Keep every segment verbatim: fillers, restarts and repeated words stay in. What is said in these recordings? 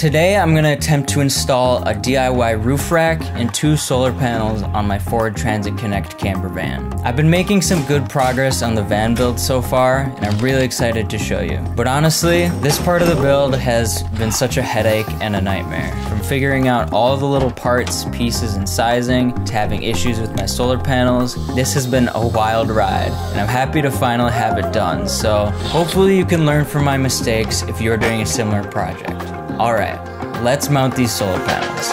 Today I'm going to attempt to install a D I Y roof rack and two solar panels on my Ford Transit Connect camper van. I've been making some good progress on the van build so far, and I'm really excited to show you. But honestly, this part of the build has been such a headache and a nightmare. From figuring out all the little parts, pieces, and sizing, to having issues with my solar panels, this has been a wild ride, and I'm happy to finally have it done. So hopefully you can learn from my mistakes if you're doing a similar project. All right, let's mount these solar panels.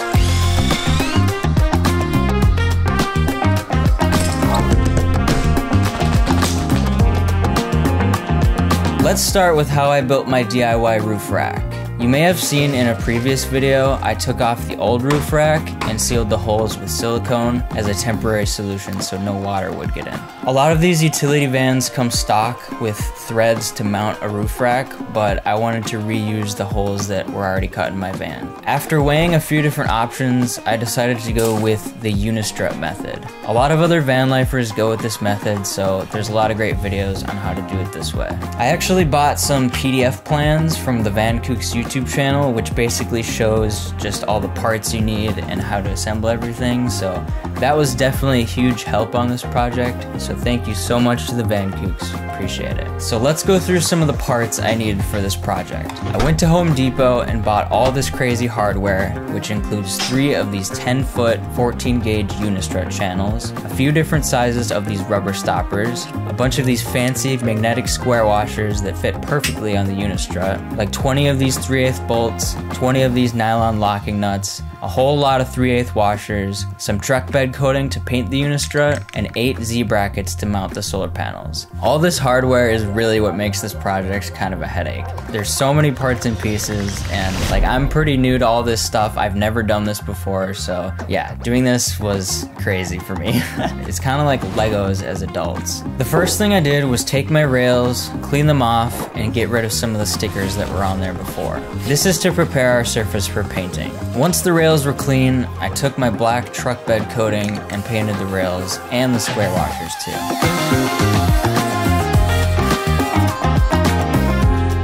Let's start with how I built my D I Y roof rack. You may have seen in a previous video, I took off the old roof rack and sealed the holes with silicone as a temporary solution so no water would get in. A lot of these utility vans come stock with threads to mount a roof rack, but I wanted to reuse the holes that were already cut in my van. After weighing a few different options, I decided to go with the Unistrut method. A lot of other van lifers go with this method, so there's a lot of great videos on how to do it this way. I actually bought some P D F plans from the Van Kooks YouTube channel, which basically shows just all the parts you need and how to assemble everything, so that was definitely a huge help on this project, so thank you so much to the Van Kooks, appreciate it. So let's go through some of the parts I needed for this project. I went to Home Depot and bought all this crazy hardware, which includes three of these ten foot, fourteen gauge Unistrut channels, a few different sizes of these rubber stoppers, a bunch of these fancy magnetic square washers that fit perfectly on the Unistrut, like twenty of these three eighths bolts, twenty of these nylon locking nuts, a whole lot of three eighths washers, some truck bed coating to paint the Unistrut, and eight Z brackets to mount the solar panels. All this hardware is really what makes this project kind of a headache. There's so many parts and pieces, and like I'm pretty new to all this stuff. I've never done this before, so yeah, doing this was crazy for me. It's kind of like Legos as adults. The first thing I did was take my rails, clean them off, and get rid of some of the stickers that were on there before. This is to prepare our surface for painting. Once the rails were clean, I took my black truck bed coating and painted the rails and the square washers too.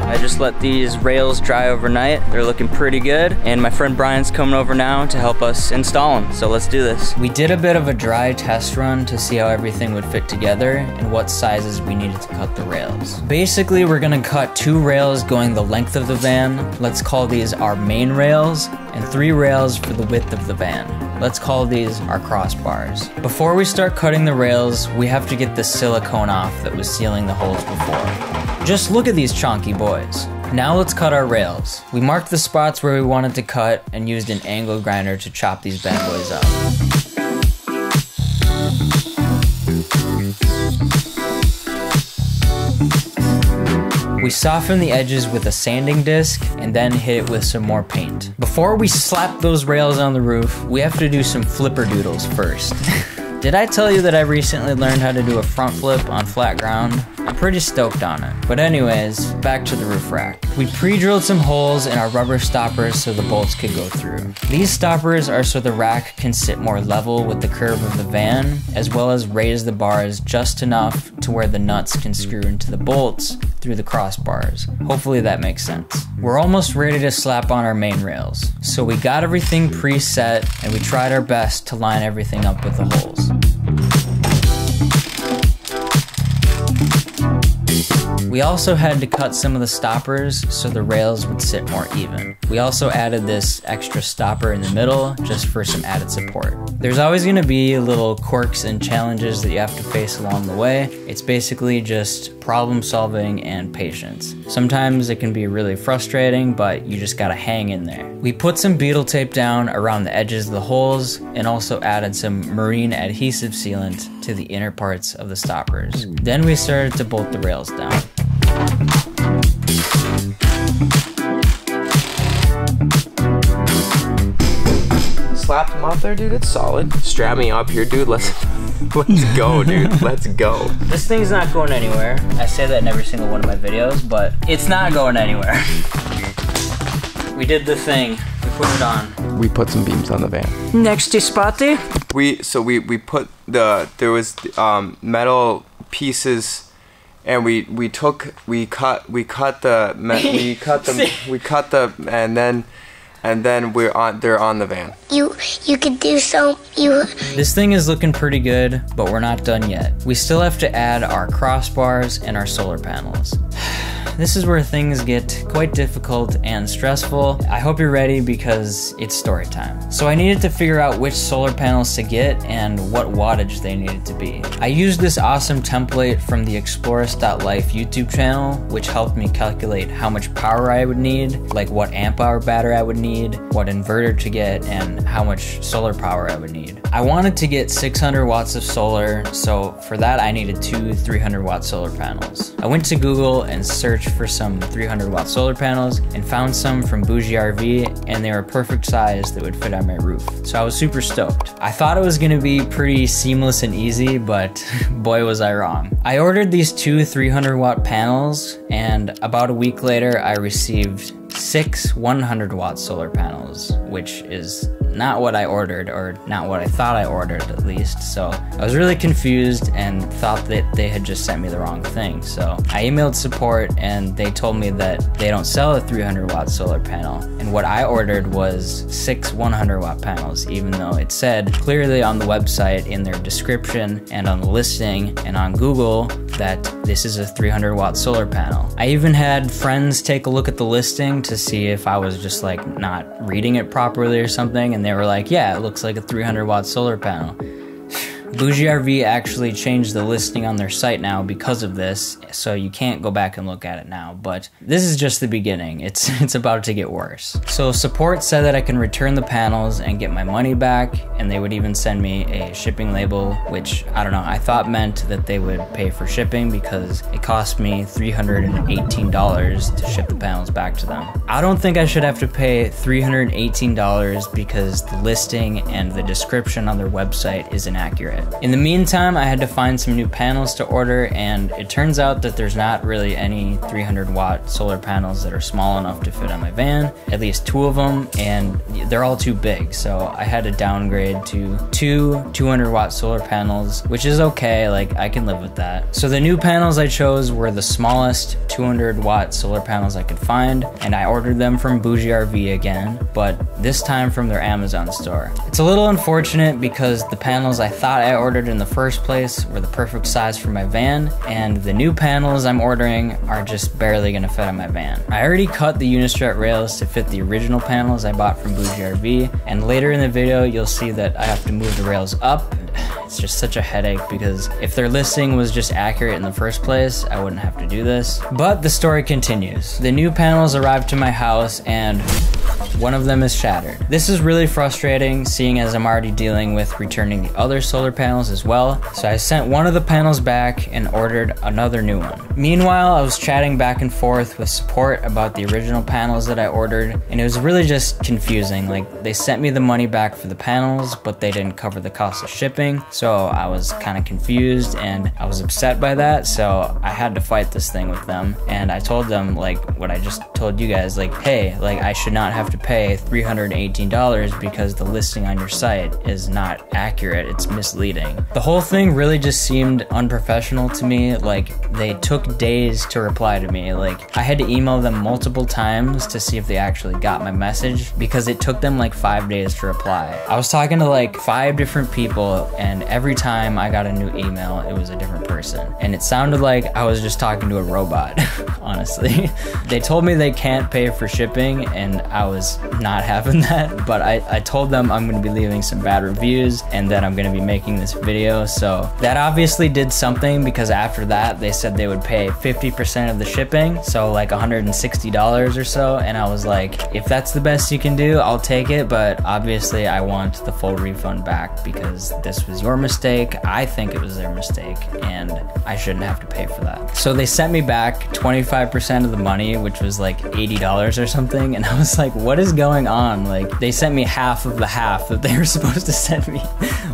I just let these rails dry overnight. They're looking pretty good, and my friend Brian's coming over now to help us install them, so let's do this. We did a bit of a dry test run to see how everything would fit together and what sizes we needed to cut the rails. Basically, we're gonna cut two rails going the length of the van. Let's call these our main rails, and three rails for the width of the van. Let's call these our crossbars. Before we start cutting the rails, we have to get the silicone off that was sealing the holes before. Just look at these chunky boys. Now let's cut our rails. We marked the spots where we wanted to cut and used an angle grinder to chop these bad boys up. We soften the edges with a sanding disc and then hit it with some more paint. Before we slap those rails on the roof, we have to do some flipper doodles first. Did I tell you that I recently learned how to do a front flip on flat ground? I'm pretty stoked on it. But anyways, back to the roof rack. We pre-drilled some holes in our rubber stoppers so the bolts could go through. These stoppers are so the rack can sit more level with the curve of the van, as well as raise the bars just enough to where the nuts can screw into the bolts through the crossbars. Hopefully that makes sense. We're almost ready to slap on our main rails. So we got everything preset and we tried our best to line everything up with the holes. We also had to cut some of the stoppers so the rails would sit more even. We also added this extra stopper in the middle just for some added support. There's always going to be little quirks and challenges that you have to face along the way. It's basically just problem solving and patience. Sometimes it can be really frustrating, but you just gotta hang in there. We put some beetle tape down around the edges of the holes and also added some marine adhesive sealant to the inner parts of the stoppers. Then we started to bolt the rails down. Slapped him off there, dude. It's solid. Strap me up here, dude. Let's let's go, dude. Let's go. This thing's not going anywhere. I say that in every single one of my videos, but it's not going anywhere. We did the thing. We put it on. We put some beams on the van. Next is Spotty. We so we we put the there was um, metal pieces. And we we took we cut we cut the we cut the we cut the and then and then we're on they're on the van. You you could do so you This thing is looking pretty good, but we're not done yet. We still have to add our crossbars and our solar panels. This is where things get quite difficult and stressful. I hope you're ready because it's story time. So I needed to figure out which solar panels to get and what wattage they needed to be. I used this awesome template from the explorers dot life YouTube channel, which helped me calculate how much power I would need, like what amp hour battery I would need, what inverter to get, and how much solar power I would need. I wanted to get six hundred watts of solar, so for that I needed two three hundred watt solar panels. I went to Google and searched for some three hundred watt solar panels and found some from BougeRV, and they were a perfect size that would fit on my roof. So I was super stoked. I thought it was gonna be pretty seamless and easy, but boy was I wrong. I ordered these two three hundred watt panels, and about a week later I received six one hundred watt solar panels, which is not what I ordered, or not what I thought I ordered at least. So I was really confused and thought that they had just sent me the wrong thing. So I emailed support and they told me that they don't sell a three hundred watt solar panel. And what I ordered was six one hundred watt panels, even though it said clearly on the website in their description and on the listing and on Google that this is a three hundred watt solar panel. I even had friends take a look at the listing to see if I was just like not reading it properly or something, and they were like, yeah, it looks like a three hundred watt solar panel. BougeRV actually changed the listing on their site now because of this, so you can't go back and look at it now, but this is just the beginning. It's it's about to get worse. So support said that I can return the panels and get my money back, and they would even send me a shipping label, which I don't know, I thought meant that they would pay for shipping because it cost me three hundred eighteen dollars to ship the panels back to them. I don't think I should have to pay three hundred eighteen dollars because the listing and the description on their website is inaccurate. In the meantime, I had to find some new panels to order, and it turns out that there's not really any three hundred watt solar panels that are small enough to fit on my van, at least two of them, and they're all too big. So I had to downgrade to two two hundred watt solar panels, which is okay, like I can live with that. So the new panels I chose were the smallest two hundred watt solar panels I could find, and I ordered them from BougeRV again, but this time from their Amazon store. It's a little unfortunate because the panels I thought I ordered in the first place were the perfect size for my van, and the new panels I'm ordering are just barely gonna fit on my van. I already cut the Unistrut rails to fit the original panels I bought from BougeRV, and later in the video you'll see that I have to move the rails up. It's just such a headache because if their listing was just accurate in the first place, I wouldn't have to do this. But the story continues. The new panels arrived to my house and one of them is shattered. This is really frustrating, seeing as I'm already dealing with returning the other solar panels as well. So I sent one of the panels back and ordered another new one. Meanwhile, I was chatting back and forth with support about the original panels that I ordered, and it was really just confusing. Like, they sent me the money back for the panels, but they didn't cover the cost of shipping. So I was kind of confused and I was upset by that. So I had to fight this thing with them. And I told them, like what I just told you guys, like, hey, like I should not have to pay three hundred eighteen dollars because the listing on your site is not accurate. It's misleading. The whole thing really just seemed unprofessional to me. Like, they took days to reply to me. Like, I had to email them multiple times to see if they actually got my message because it took them like five days to reply. I was talking to like five different people, and every time I got a new email, it was a different person. And it sounded like I was just talking to a robot, honestly. They told me they can't pay for shipping, and I was not having that. But I, I told them I'm gonna be leaving some bad reviews and that I'm gonna be making this video. So that obviously did something because after that, they said they would pay fifty percent of the shipping. So like one hundred sixty dollars or so. And I was like, if that's the best you can do, I'll take it. But obviously I want the full refund back because this was your mistake. I think it was their mistake and I shouldn't have to pay for that. So they sent me back twenty-five percent of the money, which was like eighty dollars or something. And I was like, what is going on? Like, they sent me half of the half that they were supposed to send me.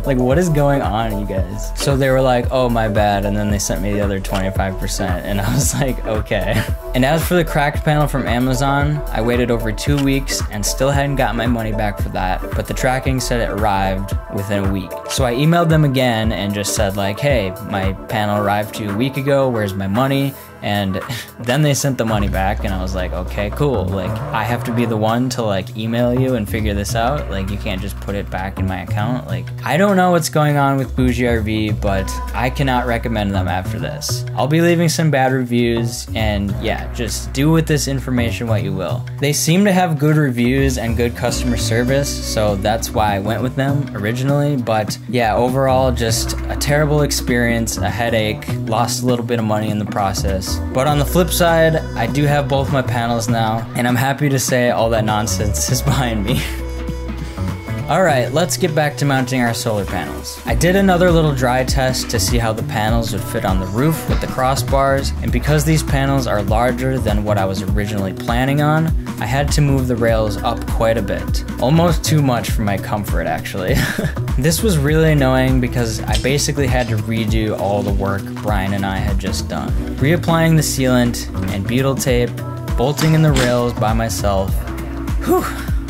Like, what is going on, you guys? So they were like, oh, my bad. And then they sent me the other twenty-five percent. And I was like, okay. And as for the cracked panel from Amazon, I waited over two weeks and still hadn't gotten my money back for that, but the tracking said it arrived within a week. So I emailed them again and just said like, hey, my panel arrived to you a week ago, where's my money? And then they sent the money back and I was like, okay, cool. Like, I have to be the one to like email you and figure this out. Like, you can't just put it back in my account. Like, I don't know what's going on with BougeRV, but I cannot recommend them after this. I'll be leaving some bad reviews, and yeah, just do with this information what you will. They seem to have good reviews and good customer service, so that's why I went with them originally. But yeah, overall, just a terrible experience, a headache, lost a little bit of money in the process. But on the flip side, I do have both my panels now, and I'm happy to say all that nonsense is behind me. Alright, let's get back to mounting our solar panels. I did another little dry test to see how the panels would fit on the roof with the crossbars, and because these panels are larger than what I was originally planning on, I had to move the rails up quite a bit. Almost too much for my comfort, actually. This was really annoying because I basically had to redo all the work Brian and I had just done. Reapplying the sealant and butyl tape, bolting in the rails by myself. Whew,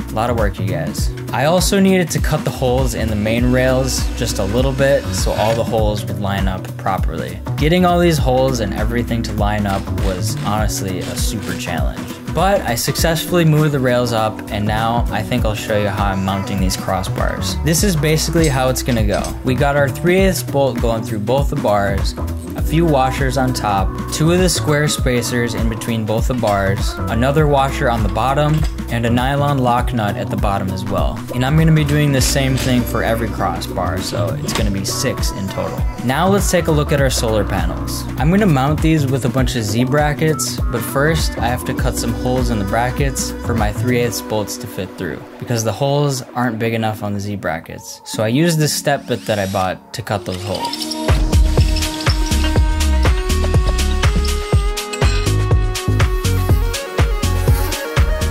a lot of work, you guys. I also needed to cut the holes in the main rails just a little bit so all the holes would line up properly. Getting all these holes and everything to line up was honestly a super challenge. But I successfully moved the rails up, and now I think I'll show you how I'm mounting these crossbars. This is basically how it's gonna go. We got our three eighths bolt going through both the bars, a few washers on top, two of the square spacers in between both the bars, another washer on the bottom, and a nylon lock nut at the bottom as well. And I'm gonna be doing the same thing for every crossbar, so it's gonna be six in total. Now let's take a look at our solar panels. I'm gonna mount these with a bunch of Z brackets, but first I have to cut some holes in the brackets for my three eighths bolts to fit through, because the holes aren't big enough on the Z brackets. So I used this step bit that I bought to cut those holes.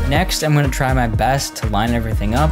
Next, I'm gonna try my best to line everything up.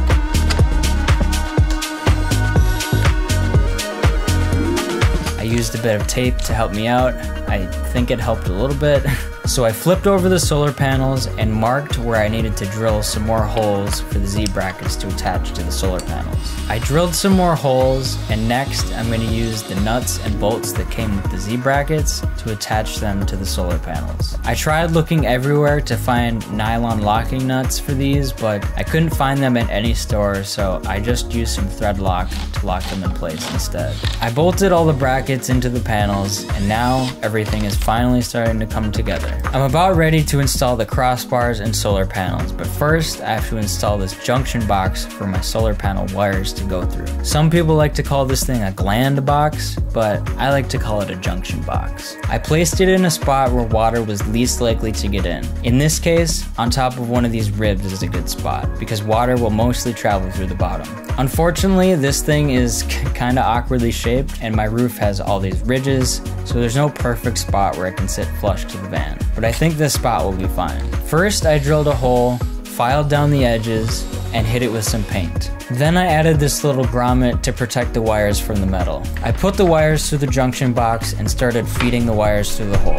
I used a bit of tape to help me out. I think it helped a little bit. So I flipped over the solar panels and marked where I needed to drill some more holes for the Z brackets to attach to the solar panels. I drilled some more holes, and next I'm going to use the nuts and bolts that came with the Z brackets to attach them to the solar panels. I tried looking everywhere to find nylon locking nuts for these, but I couldn't find them at any store, so I just used some thread lock to lock them in place instead. I bolted all the brackets into the panels, and now everything is finally starting to come together. I'm about ready to install the crossbars and solar panels, but first I have to install this junction box for my solar panel wires to go through. Some people like to call this thing a gland box, but I like to call it a junction box. I placed it in a spot where water was least likely to get in. In this case, on top of one of these ribs is a good spot, because water will mostly travel through the bottom. Unfortunately, this thing is kinda awkwardly shaped, and my roof has all these ridges, so there's no perfect spot where it can sit flush to the van. But I think this spot will be fine. First, I drilled a hole, filed down the edges, and hit it with some paint. Then I added this little grommet to protect the wires from the metal. I put the wires through the junction box and started feeding the wires through the hole.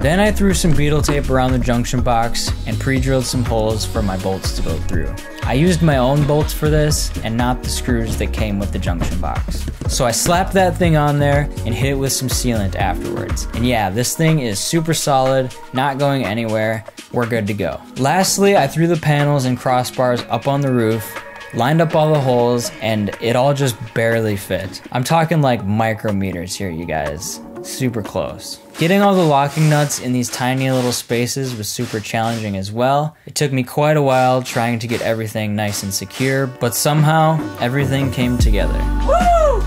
Then I threw some butyl tape around the junction box and pre-drilled some holes for my bolts to go through. I used my own bolts for this and not the screws that came with the junction box. So I slapped that thing on there and hit it with some sealant afterwards. And yeah, this thing is super solid, not going anywhere. We're good to go. Lastly, I threw the panels and crossbars up on the roof, lined up all the holes, and it all just barely fit. I'm talking like micrometers here, you guys. Super close. Getting all the locking nuts in these tiny little spaces was super challenging as well. It took me quite a while trying to get everything nice and secure, but somehow everything came together. Woo!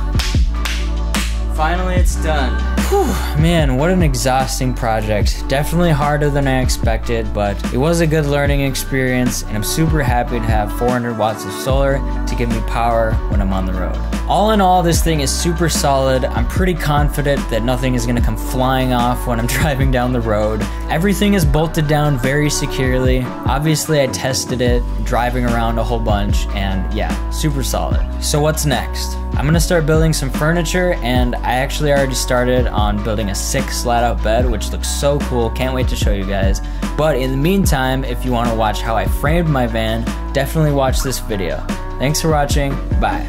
Finally, it's done. Whew, man, what an exhausting project. Definitely harder than I expected, but it was a good learning experience, and I'm super happy to have four hundred watts of solar to give me power when I'm on the road. All in all, this thing is super solid. I'm pretty confident that nothing is gonna come flying off when I'm driving down the road. Everything is bolted down very securely. Obviously, I tested it driving around a whole bunch, and yeah, super solid. So what's next? I'm gonna start building some furniture, and I actually already started on building a six slat out bed, which looks so cool. Can't wait to show you guys. But in the meantime, if you wanna watch how I framed my van, definitely watch this video. Thanks for watching, bye.